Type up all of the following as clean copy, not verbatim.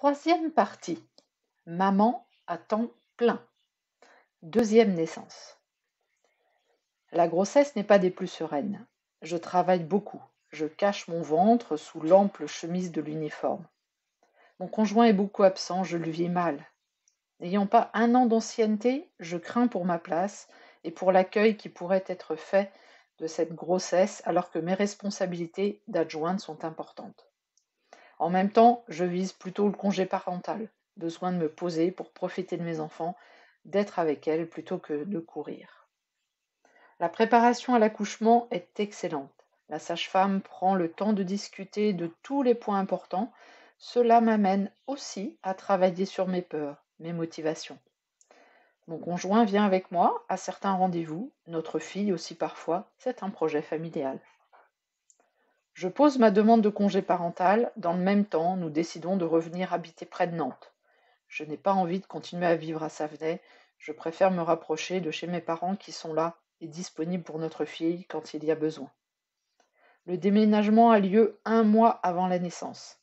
Troisième partie, maman à temps plein. Deuxième naissance. La grossesse n'est pas des plus sereines. Je travaille beaucoup. Je cache mon ventre sous l'ample chemise de l'uniforme. Mon conjoint est beaucoup absent, je le vis mal. N'ayant pas 1 an d'ancienneté, je crains pour ma place et pour l'accueil qui pourrait être fait de cette grossesse alors que mes responsabilités d'adjointe sont importantes. En même temps, je vise plutôt le congé parental, besoin de me poser pour profiter de mes enfants, d'être avec elles plutôt que de courir. La préparation à l'accouchement est excellente. La sage-femme prend le temps de discuter de tous les points importants. Cela m'amène aussi à travailler sur mes peurs, mes motivations. Mon conjoint vient avec moi à certains rendez-vous, notre fille aussi parfois, c'est un projet familial. Je pose ma demande de congé parental. Dans le même temps, nous décidons de revenir habiter près de Nantes. Je n'ai pas envie de continuer à vivre à Savenay. Je préfère me rapprocher de chez mes parents qui sont là et disponibles pour notre fille quand il y a besoin. Le déménagement a lieu 1 mois avant la naissance.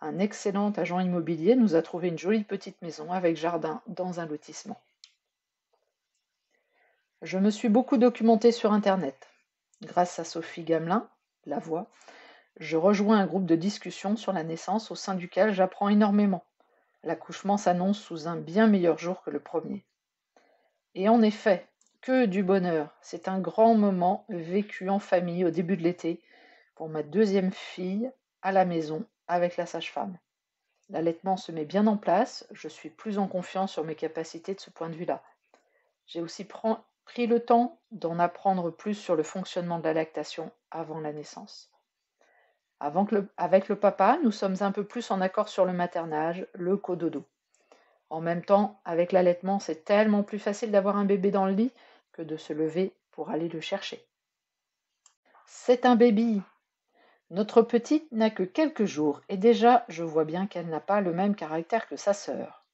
Un excellent agent immobilier nous a trouvé une jolie petite maison avec jardin dans un lotissement. Je me suis beaucoup documentée sur Internet. Grâce à Sophie Gamelin, La Voix, je rejoins un groupe de discussion sur la naissance au sein duquel j'apprends énormément. L'accouchement s'annonce sous un bien meilleur jour que le premier. Et en effet, que du bonheur, c'est un grand moment vécu en famille au début de l'été pour ma deuxième fille à la maison avec la sage-femme. L'allaitement se met bien en place, je suis plus en confiance sur mes capacités de ce point de vue-là. J'ai aussi pris le temps d'en apprendre plus sur le fonctionnement de la lactation avant la naissance. Avec le papa, nous sommes un peu plus en accord sur le maternage, le cododo. En même temps, avec l'allaitement, c'est tellement plus facile d'avoir un bébé dans le lit que de se lever pour aller le chercher. C'est un bébé. Notre petite n'a que quelques jours et déjà, je vois bien qu'elle n'a pas le même caractère que sa sœur.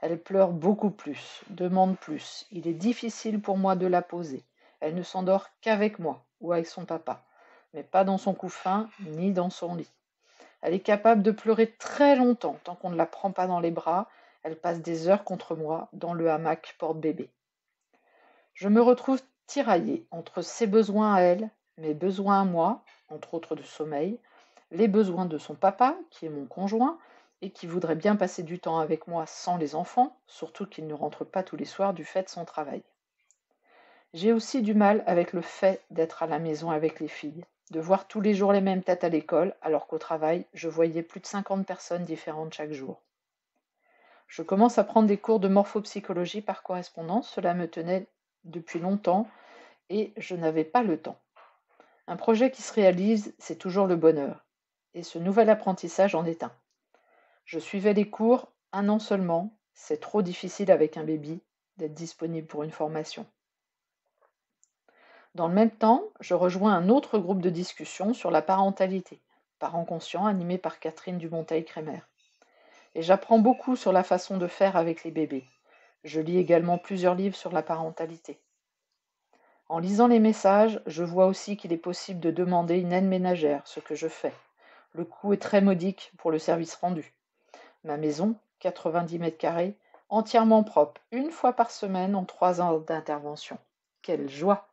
Elle pleure beaucoup plus, demande plus. Il est difficile pour moi de la poser. Elle ne s'endort qu'avec moi ou avec son papa, mais pas dans son couffin ni dans son lit. Elle est capable de pleurer très longtemps tant qu'on ne la prend pas dans les bras. Elle passe des heures contre moi dans le hamac porte-bébé. Je me retrouve tiraillée entre ses besoins à elle, mes besoins à moi, entre autres de sommeil, les besoins de son papa, qui est mon conjoint, et qui voudrait bien passer du temps avec moi sans les enfants, surtout qu'il ne rentre pas tous les soirs du fait de son travail. J'ai aussi du mal avec le fait d'être à la maison avec les filles, de voir tous les jours les mêmes têtes à l'école, alors qu'au travail, je voyais plus de 50 personnes différentes chaque jour. Je commence à prendre des cours de morphopsychologie par correspondance, cela me tenait depuis longtemps et je n'avais pas le temps. Un projet qui se réalise, c'est toujours le bonheur, et ce nouvel apprentissage en est un. Je suivais les cours 1 an seulement, c'est trop difficile avec un bébé d'être disponible pour une formation. Dans le même temps, je rejoins un autre groupe de discussion sur la parentalité, Parents Conscients, animé par Catherine Dumonteil-Crémer. Et j'apprends beaucoup sur la façon de faire avec les bébés. Je lis également plusieurs livres sur la parentalité. En lisant les messages, je vois aussi qu'il est possible de demander une aide ménagère, ce que je fais. Le coût est très modique pour le service rendu. Ma maison, 90 mètres carrés, entièrement propre, 1 fois par semaine en 3 ans d'intervention. Quelle joie!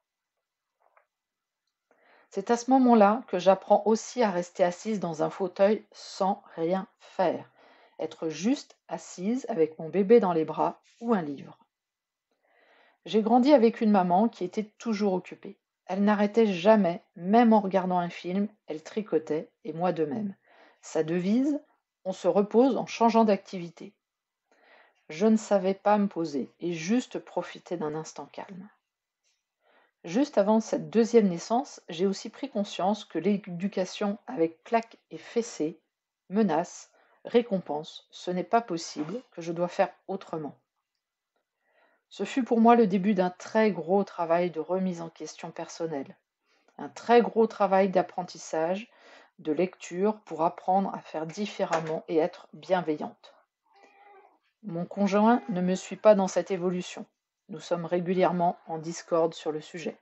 C'est à ce moment-là que j'apprends aussi à rester assise dans un fauteuil sans rien faire. Être juste assise avec mon bébé dans les bras ou un livre. J'ai grandi avec une maman qui était toujours occupée. Elle n'arrêtait jamais, même en regardant un film, elle tricotait et moi de même. Sa devise: on se repose en changeant d'activité. Je ne savais pas me poser et juste profiter d'un instant calme. Juste avant cette deuxième naissance, j'ai aussi pris conscience que l'éducation avec claques et fessées, menaces, récompenses, ce n'est pas possible, que je dois faire autrement. Ce fut pour moi le début d'un très gros travail de remise en question personnelle, un très gros travail d'apprentissage, de lecture pour apprendre à faire différemment et être bienveillante. Mon conjoint ne me suit pas dans cette évolution. Nous sommes régulièrement en discorde sur le sujet.